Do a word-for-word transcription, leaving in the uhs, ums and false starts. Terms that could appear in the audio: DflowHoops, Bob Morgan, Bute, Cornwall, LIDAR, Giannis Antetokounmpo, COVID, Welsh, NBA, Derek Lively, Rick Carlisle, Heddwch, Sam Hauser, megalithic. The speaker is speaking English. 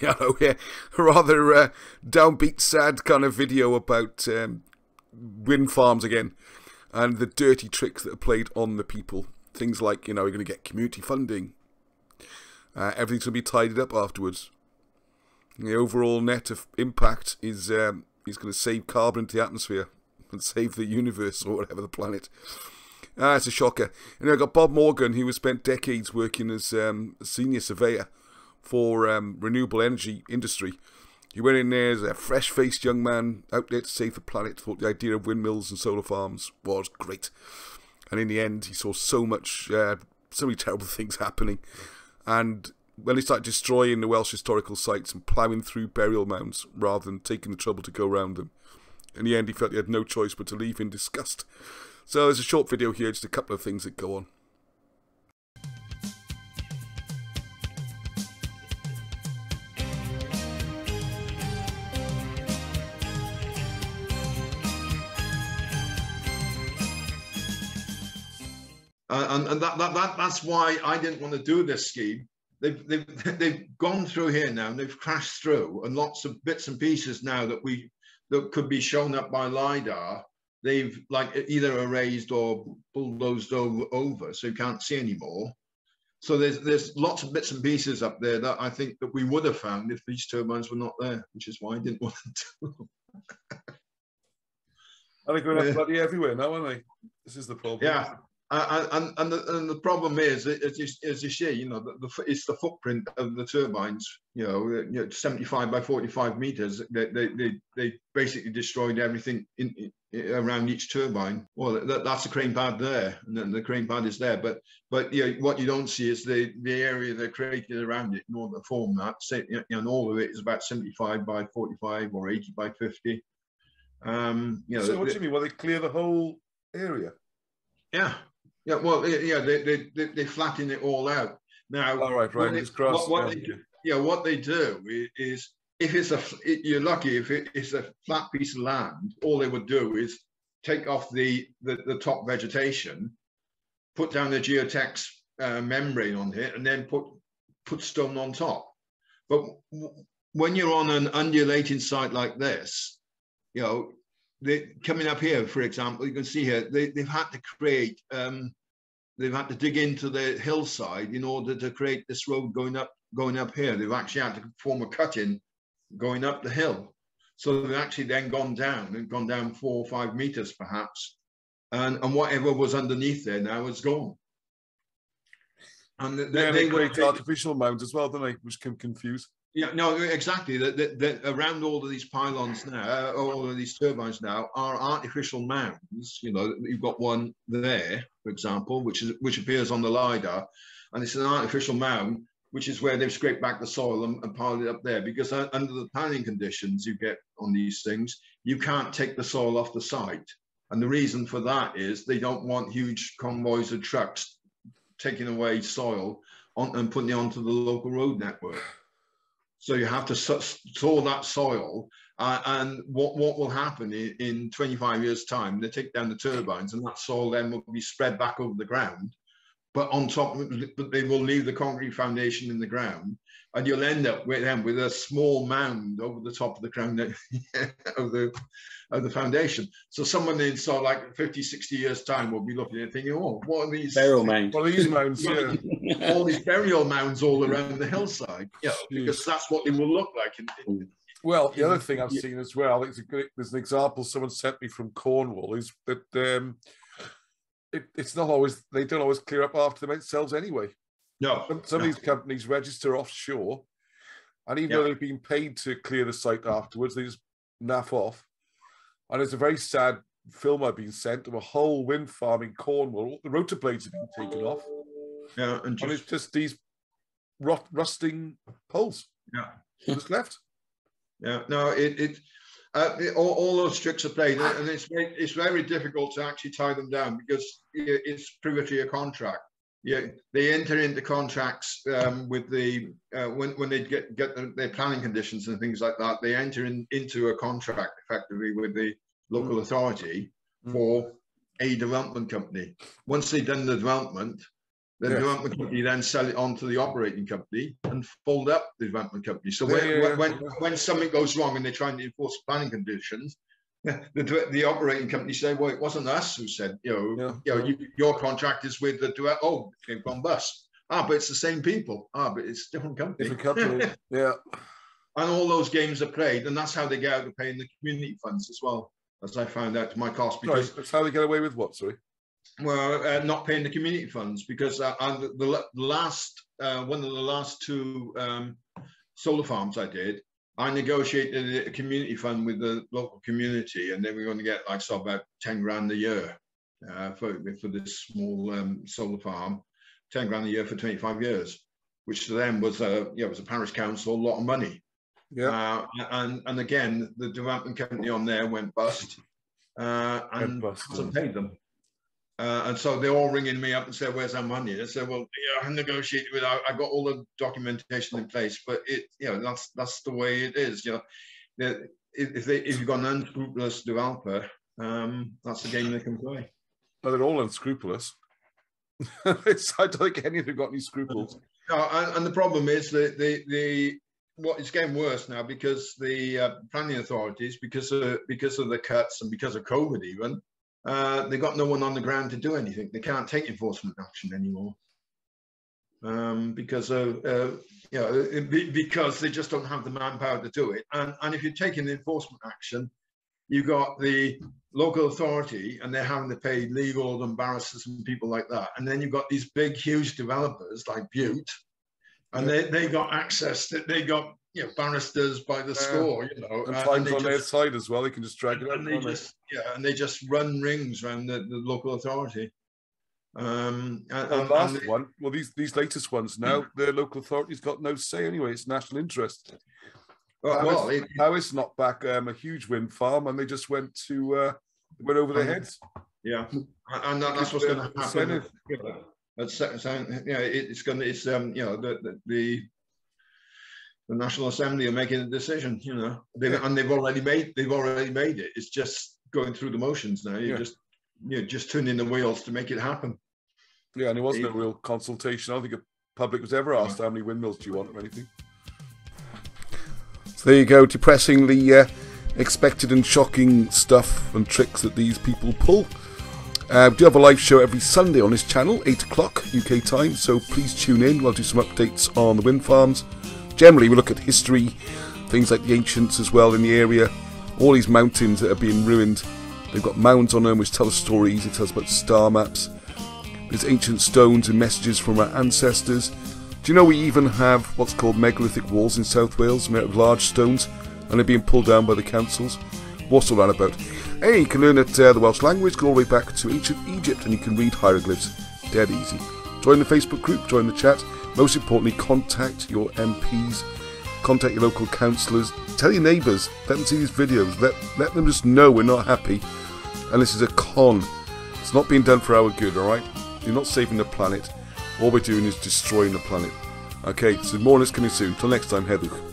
you know, yeah, rather uh, downbeat, sad kind of video about um, wind farms again, and the dirty tricks that are played on the people. Things like, you know, we're going to get community funding. Uh, everything's going to be tidied up afterwards. And the overall net of impact is um, is going to save carbon into the atmosphere and save the universe or whatever, the planet. Ah, it's a shocker. And I've got Bob Morgan, who has spent decades working as um, a senior surveyor for um, renewable energy industry. He went in there as a fresh-faced young man out there to save the planet, thought the idea of windmills and solar farms was great. And in the end, he saw so much, uh, so many terrible things happening. And when he started destroying the Welsh historical sites and ploughing through burial mounds rather than taking the trouble to go round them, in the end, he felt he had no choice but to leave in disgust. So there's a short video here, just a couple of things that go on. Uh, and and that, that, that, that's why I didn't want to do this scheme. They've, they've, they've gone through here now and they've crashed through, and lots of bits and pieces now that, we, that could be shown up by LIDAR, they've like either erased or bulldozed over, over so you can't see anymore. So there's, there's lots of bits and pieces up there that I think that we would have found if these turbines were not there, which is why I didn't want to do them. And they're going yeah. bloody everywhere now, aren't they? This is the problem. Yeah. Uh, and, and, the, and the problem is, as you, as you see, you know, the, the, it's the footprint of the turbines, you know, you know seventy-five by forty-five meters. They, they, they, they basically destroyed everything in, in, around each turbine. Well, that, that's the crane pad there, and then the crane pad is there. But, but you know, what you don't see is the, the area they created around it in order to form that. So, you know, and all of it is about seventy-five by forty-five or eighty by fifty. Um, you know, so what do you mean? Well, they clear the whole area? Yeah. Yeah, well, yeah, they, they, they, they flatten it all out. Now, all right, right, it's crossed. What, what yeah. They do, yeah, what they do is, is if it's a, it, you're lucky, if it, it's a flat piece of land, all they would do is take off the, the, the top vegetation, put down the geotex uh, membrane on it, and then put, put stone on top. But when you're on an undulating site like this, you know, They, coming up here, for example, you can see here, they, they've had to create, um, they've had to dig into the hillside in order to create this road going up, going up here. They've actually had to form a cut-in going up the hill. So they've actually then gone down and gone down four or five meters perhaps. And, and whatever was underneath there now is gone. And they, yeah, they, they create artificial mounds as well, don't they, which can confuse. Yeah, no, exactly. The, the, the, around all of these pylons now, all of these turbines now, are artificial mounds. You know, you've got one there, for example, which is which appears on the LIDAR, and it's an artificial mound, which is where they've scraped back the soil and, and piled it up there. Because uh, under the planning conditions you get on these things, you can't take the soil off the site, and the reason for that is they don't want huge convoys of trucks taking away soil on, and putting it onto the local road network. So you have to store that soil, uh, and what, what will happen in, in twenty-five years' time, they take down the turbines and that soil then will be spread back over the ground. But on top, but they will leave the concrete foundation in the ground, and you'll end up with them with a small mound over the top of the ground of, the, of the foundation. So someone in so like fifty, sixty years' time will be looking at it thinking, oh, what are these? Burial mounds. What are these mounds? Yeah. All these burial mounds all around the hillside, yeah, because that's what they will look like. In, in, well, the in, other thing I've yeah. seen as well, it's a good, there's an example someone sent me from Cornwall, is that... Um, It, it's not always, they don't always clear up after themselves anyway. No. Some, some no. of these companies register offshore, and even yeah. though they've been paid to clear the site afterwards, they just naff off. And there's a very sad film I've been sent of a whole wind farm in Cornwall. The rotor blades have been taken off. Yeah, and, just, and it's just these rot, rusting poles. Yeah. Just left. Yeah, no, it... it Uh, all, all those tricks are played, and it's it's very difficult to actually tie them down because it's privy to your contract. Yeah, they enter into contracts um, with the uh, when when they get get their planning conditions and things like that. They enter in, into a contract effectively with the local authority for a development company. Once they've done the development, The yeah. development company then sell it on to the operating company and fold up the development company. So when, yeah. when, when something goes wrong and they're trying to enforce planning conditions, the, the operating company say, well, it wasn't us who said, you know, yeah. you know you, your contract is with the, oh, it came from bust. Ah, but it's the same people. Ah, but it's different company. Different company, yeah. And all those games are played, and that's how they get out of paying the community funds as well, as I found out to my cost. Because that's how they get away with what, sorry? Well, uh, not paying the community funds, because uh, I, the last uh, one of the last two um, solar farms I did, I negotiated a community fund with the local community, and then we we're going to get like so about ten grand a year uh, for for this small um, solar farm, ten grand a year for twenty five years, which to them was a yeah was a parish council a lot of money. Yeah, uh, and and again the development company on there went bust, uh, and hasn't paid them. Uh, and so they're all ringing me up and say, where's our money? I said, well, yeah, I negotiated with, I, I got all the documentation in place, but it, you know, that's, that's the way it is. You know, if they, if you've got an unscrupulous developer, um, that's the game they can play. But they're all unscrupulous. It's, I don't think any of them got any scruples. No, and, and the problem is that the, the, what well, it's getting worse now because the uh, planning authorities, because of, because of the cuts and because of COVID even, Uh, they've got no one on the ground to do anything. They can't take enforcement action anymore um, because of, uh, you know, because they just don't have the manpower to do it. And, and if you're taking the enforcement action, you've got the local authority and they're having to pay legal and barristers and people like that. And then you've got these big, huge developers like Bute, and they, they got access, that they got you know, barristers by the score, you know. And time's and on just, their side as well, they can just drag it up. And they just, yeah, and they just run rings around the, the local authority. Um, and, and, and last and they, one, well, these, these latest ones now, their local authority's got no say anyway, it's national interest. Well, well it, now it's knocked back um, a huge wind farm and they just went to, uh, went over their heads. Yeah, and that, that's what's going to happen. That's, so, you know, it's going to, it's, um, you know, the, the, the The National Assembly are making a decision, you know, they've, yeah. and they've already made they've already made it. It's just going through the motions now. You're yeah. just you're just turning the wheels to make it happen. Yeah, and it wasn't it, a real consultation. I don't think the public was ever asked how many windmills do you want or anything. So there you go, depressingly uh, expected and shocking stuff and tricks that these people pull. Uh, we do have a live show every Sunday on this channel, eight o'clock U K time. So please tune in. We'll do some updates on the wind farms. Generally, we look at history, things like the ancients as well in the area, all these mountains that are being ruined. They've got mounds on them which tell us stories, it tells about star maps. There's ancient stones and messages from our ancestors. Do you know we even have what's called megalithic walls in South Wales, made of large stones, and they're being pulled down by the councils? What's all that about? Hey, you can learn at, uh, the Welsh language, go all the way back to ancient Egypt, and you can read hieroglyphs dead easy. Join the Facebook group, join the chat. Most importantly, contact your M Ps, contact your local councillors, tell your neighbours, let them see these videos, let, let them just know we're not happy, and this is a con. It's not being done for our good, alright? You're not saving the planet, all we're doing is destroying the planet. Okay, so more on this coming soon. Till next time, Heddwch.